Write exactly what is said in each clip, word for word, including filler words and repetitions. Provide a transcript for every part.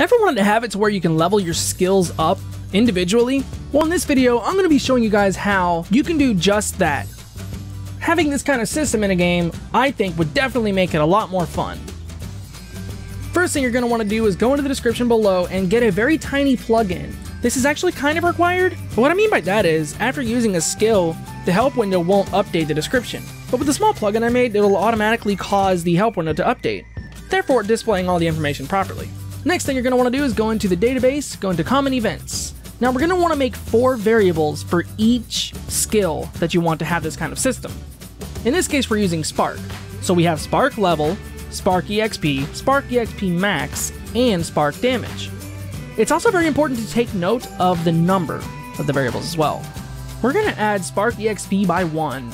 Ever wanted to have it to where you can level your skills up individually? Well, in this video, I'm going to be showing you guys how you can do just that. Having this kind of system in a game, I think, would definitely make it a lot more fun. First thing you're going to want to do is go into the description below and get a very tiny plugin. This is actually kind of required, but what I mean by that is, after using a skill, the help window won't update the description. But with the small plugin I made, it'll automatically cause the help window to update, therefore displaying all the information properly. Next thing you're going to want to do is go into the database, go into common events. Now we're going to want to make four variables for each skill that you want to have this kind of system. In this case, we're using Spark. So we have Spark Level, Spark E X P, Spark E X P Max, and Spark Damage. It's also very important to take note of the number of the variables as well. We're going to add Spark E X P by one.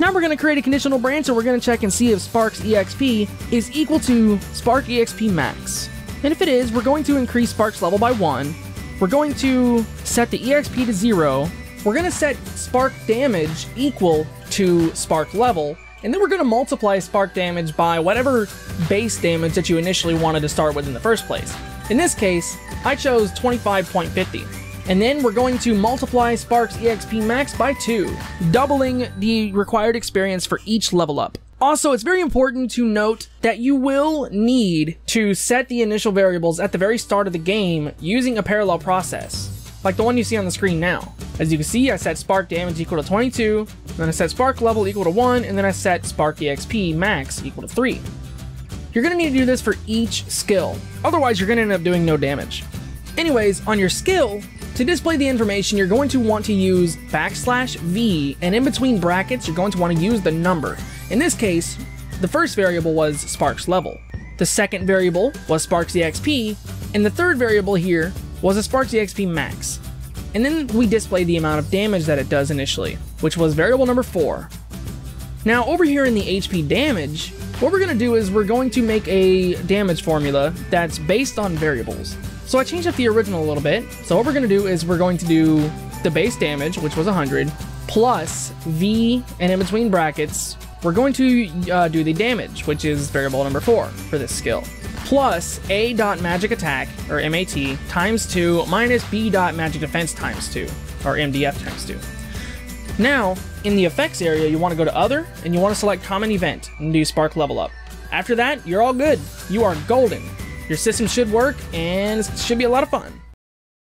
Now we're going to create a conditional branch, and we're going to check and see if Spark's E X P is equal to Spark E X P Max. And if it is, we're going to increase Spark's level by one. We're going to set the E X P to zero. We're going to set Spark Damage equal to Spark Level. And then we're going to multiply Spark Damage by whatever base damage that you initially wanted to start with in the first place. In this case, I chose twenty-five point five zero. And then we're going to multiply Spark's E X P Max by two, doubling the required experience for each level up. Also, it's very important to note that you will need to set the initial variables at the very start of the game using a parallel process, like the one you see on the screen now. As you can see, I set Spark Damage equal to twenty-two, then I set Spark Level equal to one, and then I set Spark E X P Max equal to three. You're going to need to do this for each skill, otherwise you're going to end up doing no damage. Anyways, on your skill, to display the information, you're going to want to use backslash V, and in between brackets, you're going to want to use the number. In this case, the first variable was Spark's level, the second variable was Spark's E X P, and the third variable here was a Spark's E X P max. And then we display the amount of damage that it does initially, which was variable number four. Now over here in the H P damage, what we're going to do is we're going to make a damage formula that's based on variables. So I changed up the original a little bit. So what we're going to do is we're going to do the base damage, which was one hundred, plus V, and in between brackets, we're going to uh, do the damage, which is variable number four for this skill, plus A dot magic attack, or M A T, times two, minus B dot magic defense times two, or M D F times two. Now, in the effects area, you want to go to other, and you want to select common event, and do Spark Level Up. After that, you're all good. You are golden. Your system should work, and it should be a lot of fun.